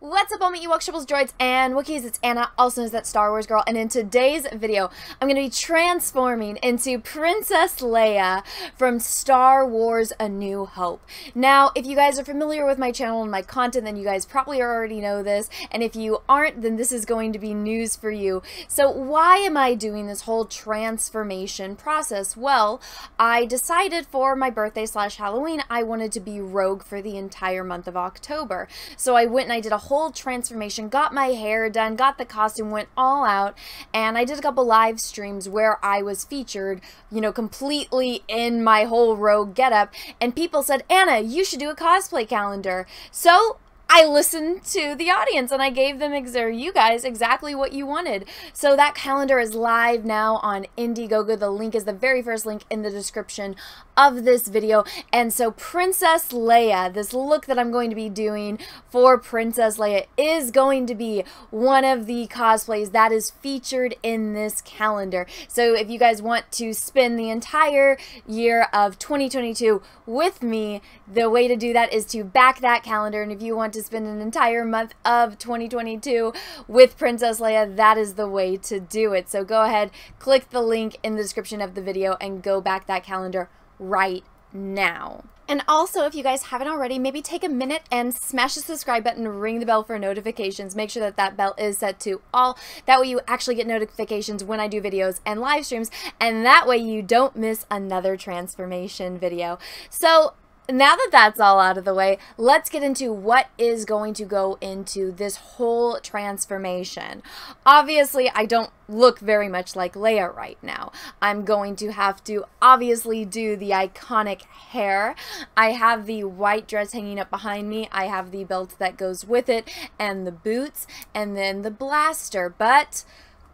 What's up all my Ewok Shibbles, Droids, and Wookiees? It's Anna, also known as That Star Wars Girl, and in today's video, I'm going to be transforming into Princess Leia from Star Wars A New Hope. Now, if you guys are familiar with my channel and my content, then you guys probably already know this, and if you aren't, then this is going to be news for you. So why am I doing this whole transformation process? Well, I decided for my birthday / Halloween, I wanted to be Rogue for the entire month of October. So I went and I did a whole transformation, got my hair done, got the costume, went all out, and I did a couple live streams where I was featured, you know, completely in my whole Rogue getup, and people said, Anna, you should do a cosplay calendar. So I listened to the audience and I gave them, you guys, exactly what you wanted. So that calendar is live now on Indiegogo. The link is the very first link in the description of this video. And so Princess Leia, this look that I'm going to be doing for Princess Leia, is going to be one of the cosplays that is featured in this calendar. So if you guys want to spend the entire year of 2022 with me, the way to do that is to back that calendar. And if you want to spend an entire month of 2022 with Princess Leia, that is the way to do it. So go ahead, click the link in the description of the video and go back that calendar right now. And also, if you guys haven't already, maybe take a minute and smash the subscribe button, ring the bell for notifications. Make sure that that bell is set to all. That way you actually get notifications when I do videos and live streams, and that way you don't miss another transformation video. So now that that's all out of the way, let's get into what is going to go into this whole transformation. Obviously, I don't look very much like Leia right now. I'm going to have to obviously do the iconic hair. I have the white dress hanging up behind me. I have the belt that goes with it and the boots and then the blaster. But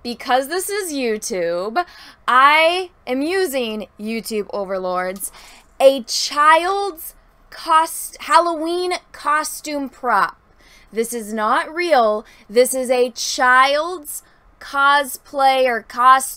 because this is YouTube, I am using YouTube overlords, a child's Halloween costume prop. This is not real. This is a child's cosplay or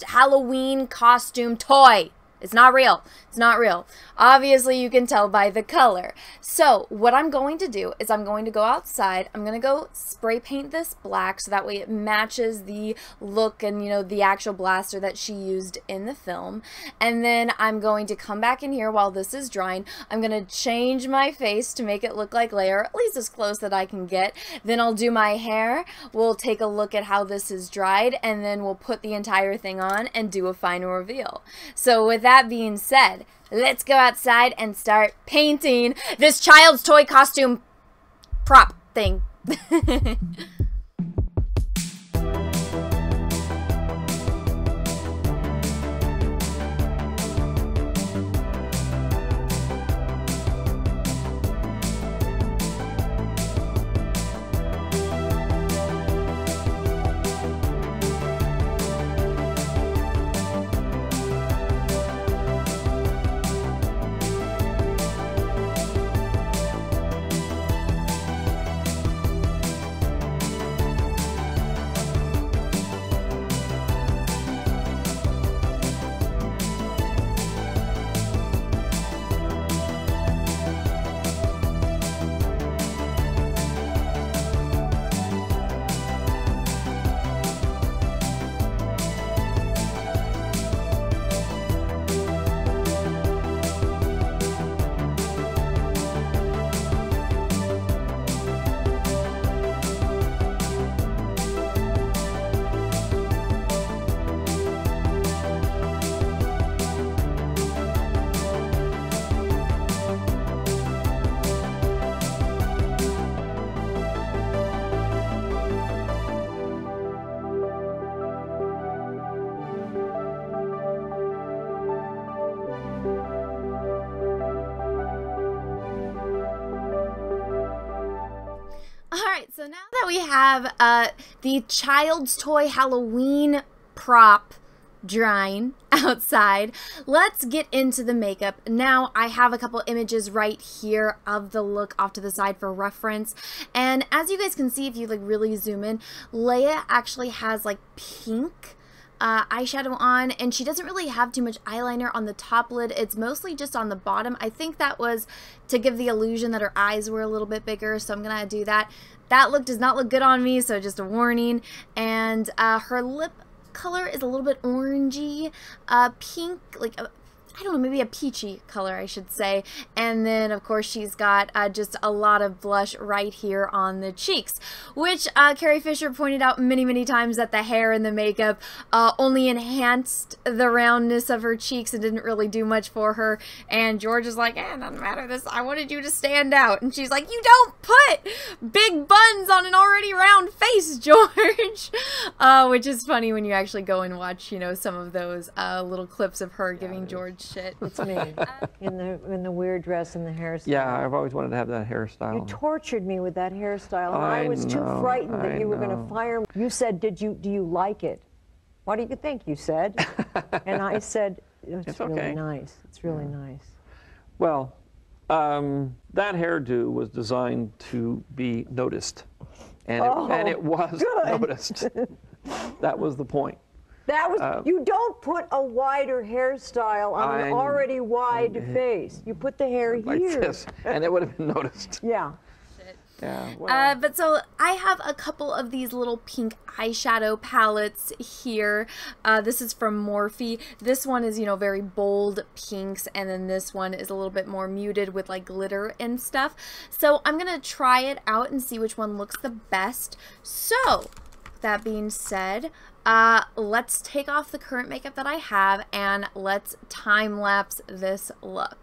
Halloween costume toy. It's not real. It's not real. Obviously, you can tell by the color. So what I'm going to do is I'm going to go outside. I'm going to go spray paint this black so that way it matches the look and, you know, the actual blaster that she used in the film. And then I'm going to come back in here while this is drying. I'm going to change my face to make it look like Leia, or at least as close that I can get. Then I'll do my hair. We'll take a look at how this is dried, and then we'll put the entire thing on and do a final reveal. So with that being said, let's go outside and start painting this child's toy costume prop thing. So now that we have the child's toy Halloween prop drying outside, let's get into the makeup. Now I have a couple images right here of the look off to the side for reference, and as you guys can see, if you like really zoom in, Leia actually has like pink eyeshadow on, and she doesn't really have too much eyeliner on the top lid. It's mostly just on the bottom. I think that was to give the illusion that her eyes were a little bit bigger, so I'm gonna do that. That look does not look good on me, so just a warning. And her lip color is a little bit orangey, pink, like I don't know, maybe a peachy color, I should say. And then, of course, she's got just a lot of blush right here on the cheeks, which Carrie Fisher pointed out many, many times that the hair and the makeup only enhanced the roundness of her cheeks and didn't really do much for her. And George is like, eh, it doesn't matter. This, I wanted you to stand out. And she's like, you don't put big buns on an already round face, George, which is funny when you actually go and watch, you know, some of those little clips of her giving George shit. It's me in the weird dress and the hairstyle. Yeah, I've always wanted to have that hairstyle. You tortured me with that hairstyle, and I was too frightened that you were going to fire me. You said, do you like it? What do you think? You said, and I said, it's really nice. It's really nice. Well, that hairdo was designed to be noticed, and it was noticed. That was the point. That was, you don't put a wider hairstyle on an already wide face. You put the hair like here. Like this, and it would have been noticed. Yeah. Yeah, well. But so I have a couple of these little pink eyeshadow palettes here. This is from Morphe. This one is, you know, very bold pinks, and then this one is a little bit more muted with like glitter and stuff. So I'm gonna try it out and see which one looks the best. So that being said, let's take off the current makeup that I have and let's time lapse this look.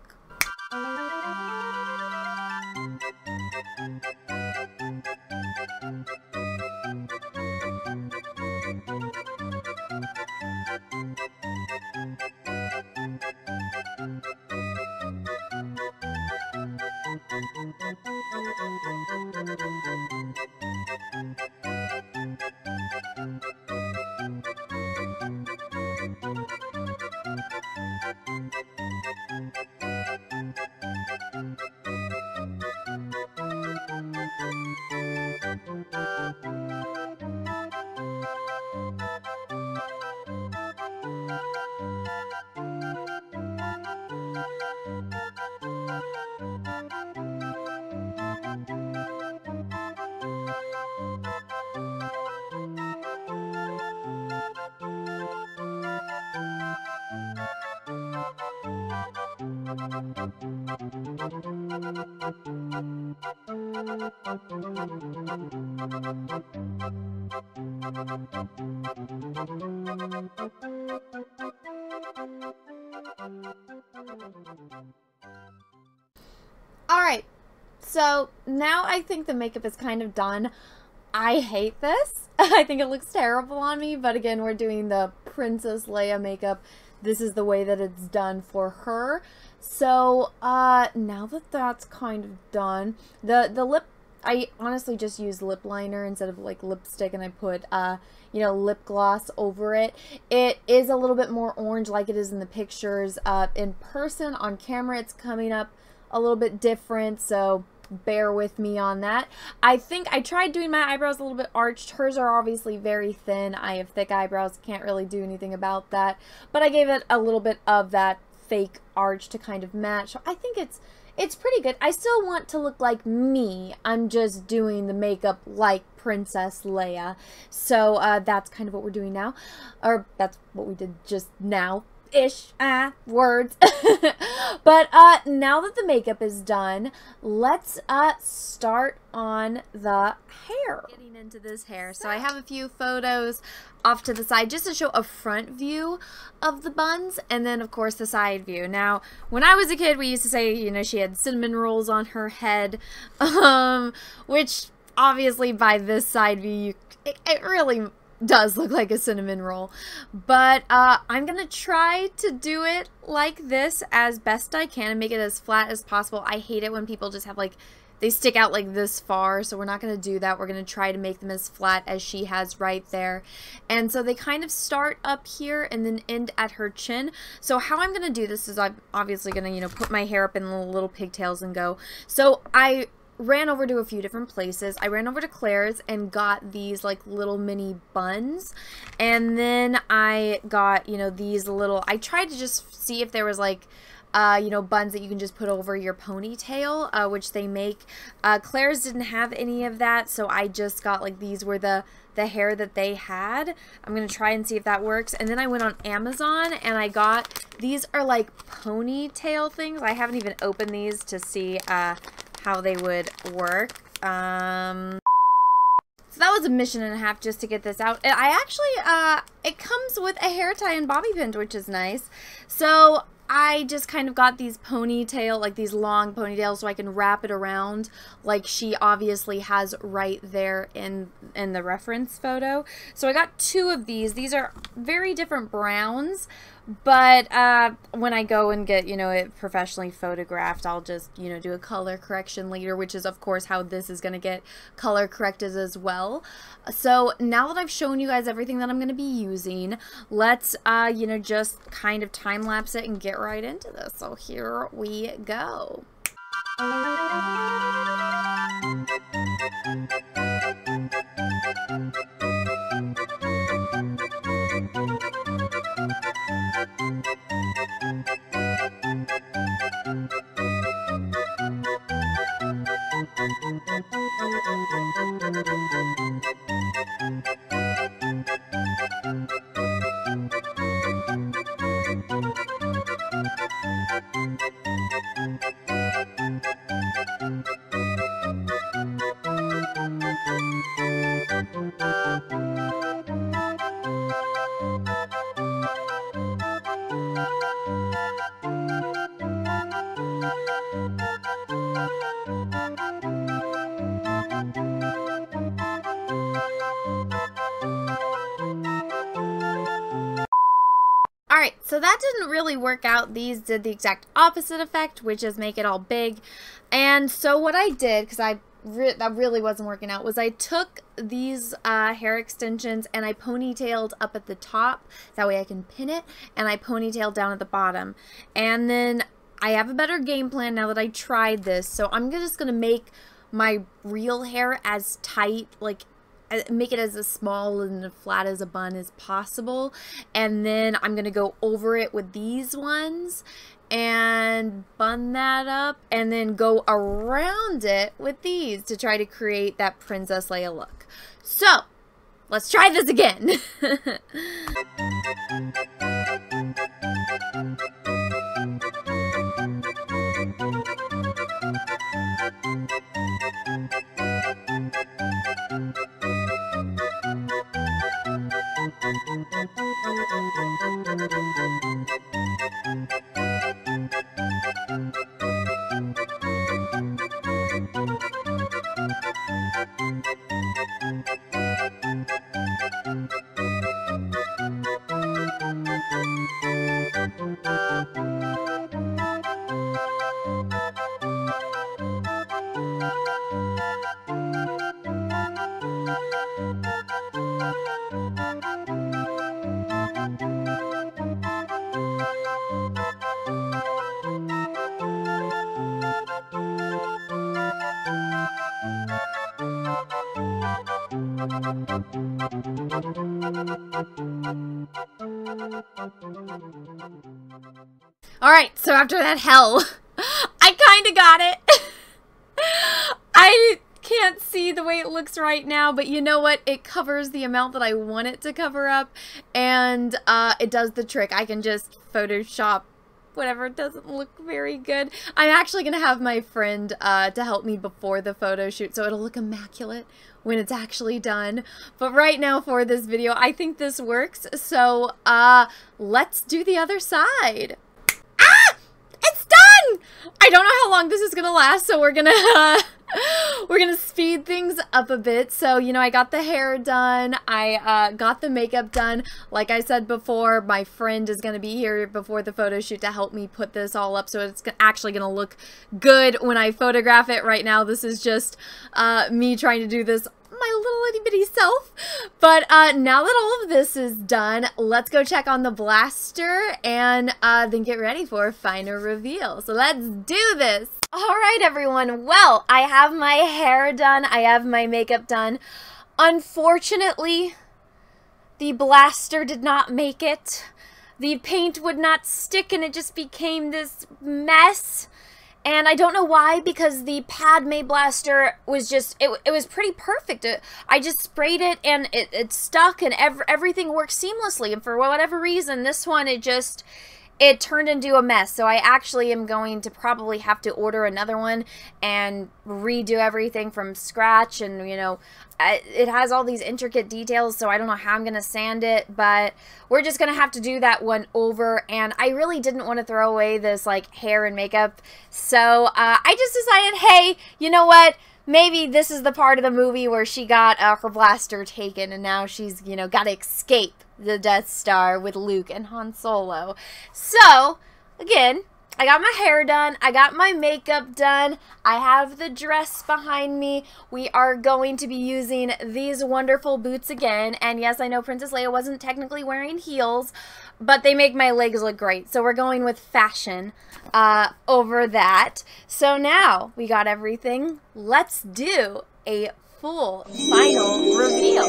Alright, so now I think the makeup is kind of done. I hate this. I think it looks terrible on me, but again, we're doing the Princess Leia makeup. This is the way that it's done for her. So now that that's kind of done, the lip, I honestly just used lip liner instead of like lipstick, and I put you know, lip gloss over it. It is a little bit more orange like it is in the pictures. In person, on camera, it's coming up a little bit different, so bear with me on that. I think I tried doing my eyebrows a little bit arched. Hers are obviously very thin. I have thick eyebrows, can't really do anything about that, but I gave it a little bit of that fake arch to kind of match. So I think it's pretty good. I still want to look like me. I'm just doing the makeup like Princess Leia. So that's kind of what we're doing now, or that's what we did just now. Ish, words. But now that the makeup is done, let's start on the hair. Getting into this hair, so I have a few photos off to the side just to show a front view of the buns, and then of course the side view. Now, when I was a kid, we used to say, you know, she had cinnamon rolls on her head, which obviously by this side view, it really does look like a cinnamon roll, but I'm gonna try to do it like this as best I can and make it as flat as possible. I hate it when people just have like, they stick out like this far, so we're not gonna do that. We're gonna try to make them as flat as she has right there. And so they kind of start up here and then end at her chin. So how I'm gonna do this is I'm obviously gonna, you know, put my hair up in little pigtails and go. So I ran over to a few different places. I ran over to Claire's and got these like little mini buns, and then I got, you know, these little, I tried to just see if there was like you know, buns that you can just put over your ponytail, which they make. Claire's didn't have any of that, so I just got like these were the hair that they had. I'm gonna try and see if that works. And then I went on Amazon and I got, these are like ponytail things. I haven't even opened these to see how they would work. So that was a mission and a half just to get this out. I actually, it comes with a hair tie and bobby pins, which is nice. So I just kind of got these ponytail, like these long ponytails, so I can wrap it around like she obviously has right there in the reference photo. So I got two of these. These are very different browns, but when I go and get, you know, it professionally photographed, I'll just, you know, do a color correction later, which is of course how this is going to get color corrected as well. So now that I've shown you guys everything that I'm going to be using, let's you know, just kind of time lapse it and get right into this. So here we go. Alright, so that didn't really work out. These did the exact opposite effect, which is make it all big. And so what I did, because that really wasn't working out, was I took these hair extensions and I ponytailed up at the top. That way I can pin it. And I ponytailed down at the bottom. And then I have a better game plan now that I tried this. So I'm just going to make my real hair as tight, like, make it as small and flat as a bun as possible, and then I'm gonna go over it with these ones and bun that up, and then go around it with these to try to create that Princess Leia look. So let's try this again. Alright, so after that hell, I kind of got it. I can't see the way it looks right now, but you know what? It covers the amount that I want it to cover up, and it does the trick. I can just Photoshop whatever doesn't look very good. I'm actually going to have my friend to help me before the photo shoot, so it'll look immaculate when it's actually done. But right now for this video, I think this works, so let's do the other side. I don't know how long this is gonna last, so we're gonna speed things up a bit. So, you know, I got the hair done, I got the makeup done. Like I said before, my friend is gonna be here before the photo shoot to help me put this all up, so it's actually gonna look good when I photograph it. Right now, this is just me trying to do this, my little itty bitty self. But now that all of this is done, let's go check on the blaster and then get ready for a final reveal. So let's do this. Alright everyone, well, I have my hair done, I have my makeup done. Unfortunately, the blaster did not make it. The paint would not stick and it just became this mess. And I don't know why, because the Padme blaster was just, it was pretty perfect. I just sprayed it and it stuck and everything worked seamlessly. And for whatever reason, this one, it turned into a mess. So I actually am going to probably have to order another one and redo everything from scratch. And, you know, it has all these intricate details, so I don't know how I'm going to sand it. But we're just going to have to do that one over. And I really didn't want to throw away this, like, hair and makeup. So I just decided, hey, you know what? Maybe this is the part of the movie where she got her blaster taken and now she's, you know, got to escape the Death Star with Luke and Han Solo. So, again, I got my hair done. I got my makeup done. I have the dress behind me. We are going to be using these wonderful boots again. And yes, I know Princess Leia wasn't technically wearing heels, but they make my legs look great. So we're going with fashion over that. So now we got everything. Let's do a full final reveal.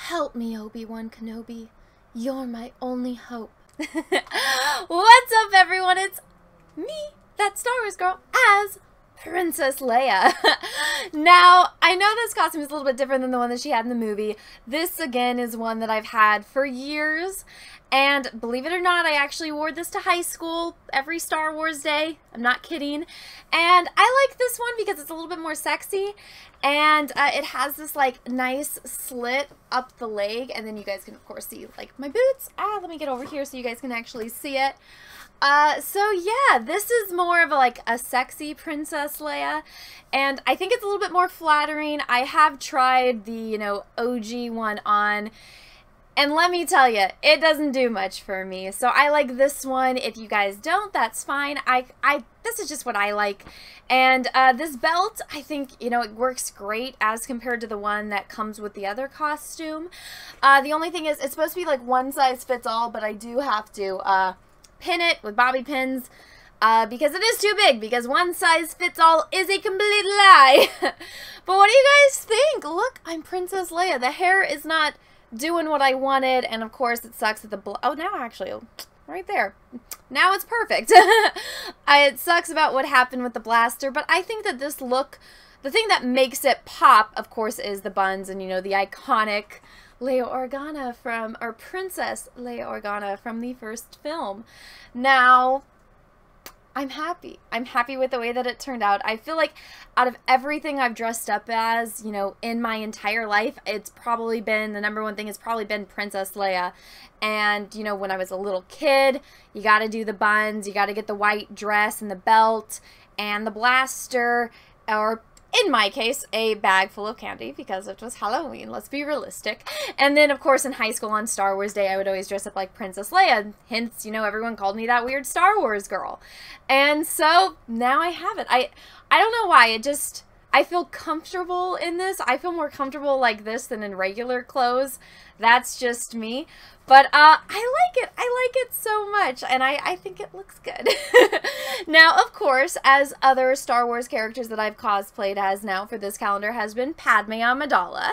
Help me, Obi-Wan Kenobi. You're my only hope. What's up, everyone? It's me, That Star Wars Girl, as Princess Leia. Now, I know this costume is a little bit different than the one that she had in the movie. This, again, is one that I've had for years, and believe it or not, I actually wore this to high school every Star Wars day. I'm not kidding. And I like this one because it's a little bit more sexy, and it has this, like, nice slit up the leg, and then you guys can, of course, see, like, my boots. Ah, let me get over here so you guys can actually see it. So yeah, this is more of a, like, a sexy Princess Leia, and I think it's a little bit more flattering. I have tried the, you know, OG one on, and let me tell you, it doesn't do much for me. So I like this one. If you guys don't, that's fine. This is just what I like. And this belt, I think, you know, it works great as compared to the one that comes with the other costume. The only thing is, it's supposed to be like one size fits all, but I do have to, pin it with bobby pins because it is too big, because one size fits all is a complete lie. But what do you guys think? Look, I'm Princess Leia. The hair is not doing what I wanted, and of course it sucks that the oh, now actually, right there. Now it's perfect. It sucks about what happened with the blaster, but I think that this look, the thing that makes it pop, of course, is the buns and, you know, the iconic Leia Organa from, or Princess Leia Organa from the first film. Now, I'm happy. I'm happy with the way that it turned out. I feel like out of everything I've dressed up as, you know, in my entire life, it's probably been, the number one thing has probably been Princess Leia. And, you know, when I was a little kid, you gotta do the buns, you gotta get the white dress and the belt and the blaster, or in my case, a bag full of candy because it was Halloween, let's be realistic. And then, of course, in high school on Star Wars Day, I would always dress up like Princess Leia. Hence, you know, everyone called me that weird Star Wars girl. And so, now I have it. I don't know why, it just, I feel comfortable in this. I feel more comfortable like this than in regular clothes. That's just me. But I like it. I like it so much, and I think it looks good. Now, of course, as other Star Wars characters that I've cosplayed as now for this calendar has been Padme Amidala,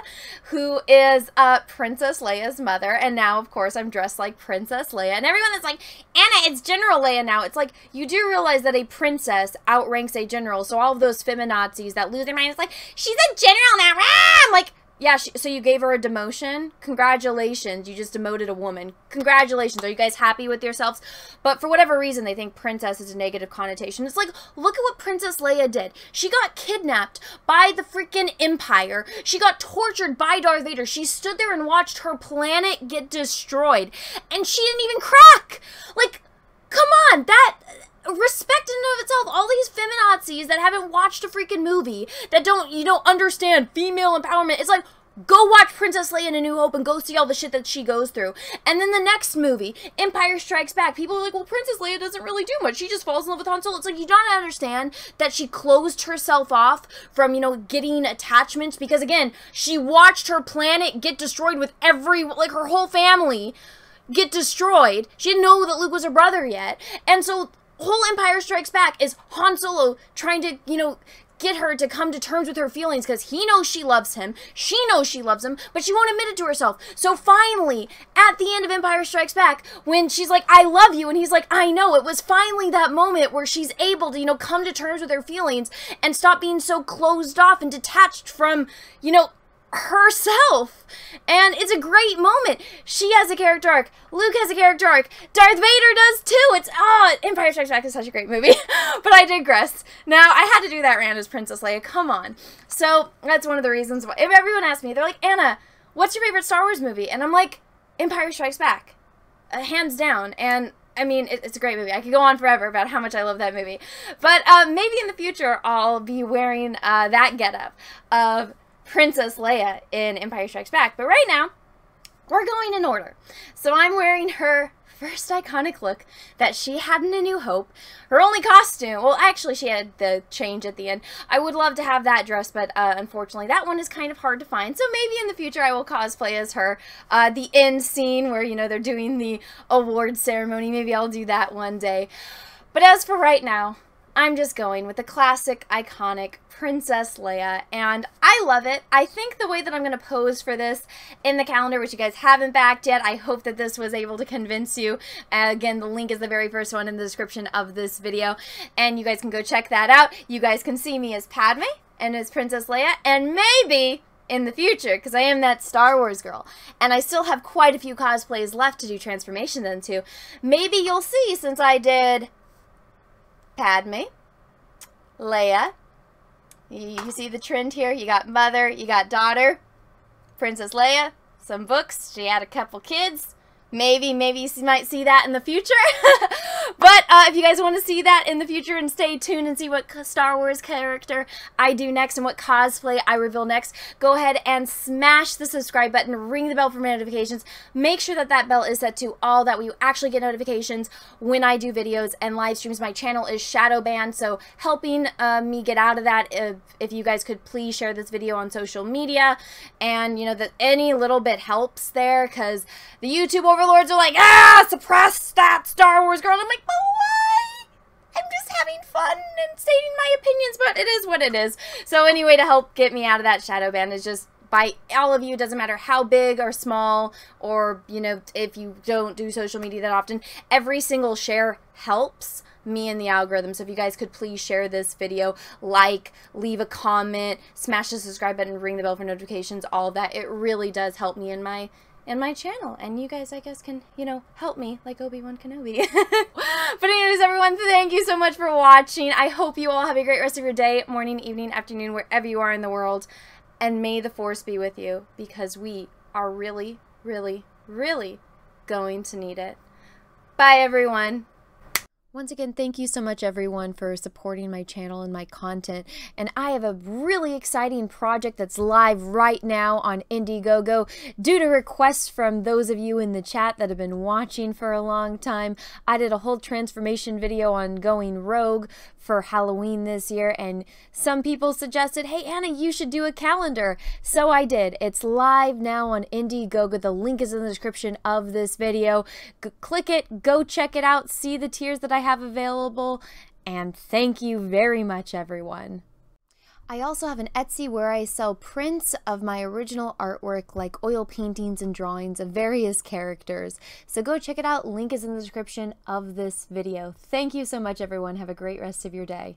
who is Princess Leia's mother, and now, of course, I'm dressed like Princess Leia. And everyone that's like, Anna, it's General Leia now. It's like, you do realize that a princess outranks a general, so all of those feminazis that lose their mind, it's like, she's a general now. Ah! I'm like, yeah, so you gave her a demotion? Congratulations, you just demoted a woman. Congratulations, are you guys happy with yourselves? But for whatever reason, they think princess is a negative connotation. It's like, look at what Princess Leia did. She got kidnapped by the freaking Empire. She got tortured by Darth Vader. She stood there and watched her planet get destroyed. And she didn't even crack! Like, come on, that... Respect in and of itself, all these feminazis that haven't watched a freaking movie, that don't, you don't understand female empowerment, it's like, go watch Princess Leia in A New Hope and go see all the shit that she goes through. And then the next movie, Empire Strikes Back, people are like, well, Princess Leia doesn't really do much. She just falls in love with Han Solo. It's like, you don't understand that she closed herself off from, you know, getting attachments because, again, she watched her planet get destroyed with every, like, her whole family get destroyed. She didn't know that Luke was her brother yet. And so... whole Empire Strikes Back is Han Solo trying to, you know, get her to come to terms with her feelings because he knows she loves him, she knows she loves him, but she won't admit it to herself. So finally, at the end of Empire Strikes Back, when she's like, I love you, and he's like, I know, it was finally that moment where she's able to, you know, come to terms with her feelings and stop being so closed off and detached from, you know, herself. And it's a great moment. She has a character arc. Luke has a character arc. Darth Vader does too. It's, oh, Empire Strikes Back is such a great movie. But I digress. Now, I had to do that rant as Princess Leia. Come on. So, that's one of the reasons why. If everyone asks me, they're like, Anna, what's your favorite Star Wars movie? And I'm like, Empire Strikes Back. Hands down. And I mean, it's a great movie. I could go on forever about how much I love that movie. But maybe in the future, I'll be wearing that getup of Princess Leia in Empire Strikes Back. But right now, we're going in order. So I'm wearing her first iconic look that she had in A New Hope. Her only costume, well, actually, she had the change at the end. I would love to have that dress, but unfortunately, that one is kind of hard to find. So maybe in the future, I will cosplay as her. The end scene where, you know, they're doing the award ceremony. Maybe I'll do that one day. But as for right now, I'm just going with the classic, iconic Princess Leia, and I love it. I think the way that I'm going to pose for this in the calendar, which you guys haven't backed yet, I hope that this was able to convince you. Again, the link is the very first one in the description of this video, and you guys can go check that out. You guys can see me as Padme and as Princess Leia, and maybe in the future, because I am that Star Wars girl, and I still have quite a few cosplays left to do transformations into. Maybe you'll see, since I did Padme, Leia, you see the trend here, you got mother, you got daughter, Princess Leia, some books, she had a couple kids, maybe you might see that in the future, but if you guys want to see that in the future and stay tuned and see what Star Wars character I do next and what cosplay I reveal next, go ahead and smash the subscribe button, ring the bell for notifications, make sure that that bell is set to all, that way you actually get notifications when I do videos and live streams. My channel is shadow banned, so helping me get out of that, if you guys could please share this video on social media, and you know that any little bit helps there, because the YouTube overlords are like, ah, suppress that Star Wars girl, and I'm like, but why? I'm just having fun and stating my opinions, but it is what it is. So anyway, to help get me out of that shadow ban is just by all of you. It doesn't matter how big or small, or, you know, if you don't do social media that often, every single share helps me in the algorithm. So if you guys could please share this video, like, leave a comment, smash the subscribe button, ring the bell for notifications, all of that. It really does help me in my channel, and you guys, I guess, can, you know, help me like Obi-Wan Kenobi. But anyways, everyone, thank you so much for watching. I hope you all have a great rest of your day, morning, evening, afternoon, wherever you are in the world, and may the Force be with you, because we are really, really, really going to need it. Bye, everyone. Once again, thank you so much, everyone, for supporting my channel and my content. And I have a really exciting project that's live right now on Indiegogo. Due to requests from those of you in the chat that have been watching for a long time, I did a whole transformation video on going rogue for Halloween this year, and some people suggested, hey, Anna, you should do a calendar. So I did. It's live now on Indiegogo. The link is in the description of this video. Click it, go check it out, see the tiers that I have available, and thank you very much, everyone. I also have an Etsy where I sell prints of my original artwork, like oil paintings and drawings of various characters. So go check it out. Link is in the description of this video. Thank you so much, everyone. Have a great rest of your day.